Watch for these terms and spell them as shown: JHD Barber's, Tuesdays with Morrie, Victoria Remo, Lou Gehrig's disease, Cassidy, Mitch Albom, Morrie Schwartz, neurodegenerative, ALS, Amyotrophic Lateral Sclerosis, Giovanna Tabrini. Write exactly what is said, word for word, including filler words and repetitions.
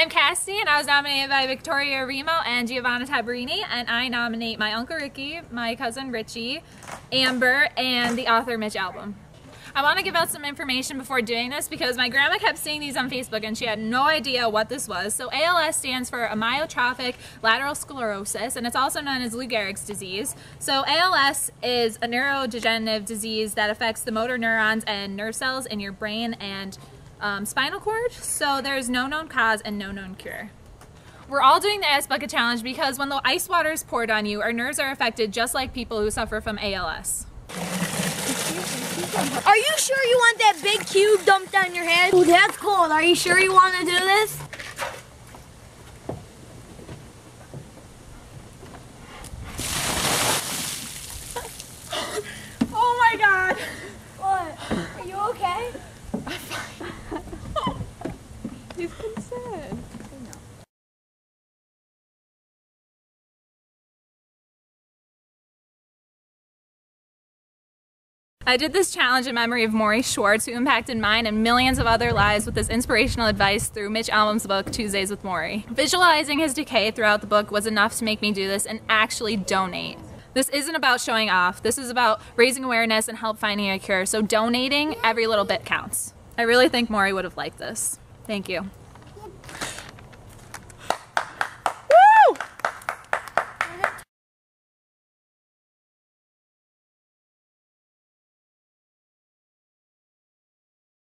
I'm Cassidy, and I was nominated by Victoria Remo and Giovanna Tabrini, and I nominate my Uncle Ricky, my cousin Richie, Amber, and the author Mitch Albom. I want to give out some information before doing this because my grandma kept seeing these on Facebook and she had no idea what this was. So A L S stands for Amyotrophic Lateral Sclerosis, and it's also known as Lou Gehrig's disease. So A L S is a neurodegenerative disease that affects the motor neurons and nerve cells in your brain and um, spinal cord. So there is no known cause and no known cure. We're all doing the Ice Bucket Challenge because when the ice water is poured on you, our nerves are affected just like people who suffer from A L S. Are you sure you want that big cube dumped on your head? Oh, that's cold. Are you sure you want to do this? Oh my God. What? Are you okay? I'm fine. He's concerned. I did this challenge in memory of Morrie Schwartz, who impacted mine and millions of other lives with this inspirational advice through Mitch Albom's book, Tuesdays with Morrie. Visualizing his decay throughout the book was enough to make me do this and actually donate. This isn't about showing off. This is about raising awareness and help finding a cure. So donating, every little bit counts. I really think Morrie would have liked this. Thank you.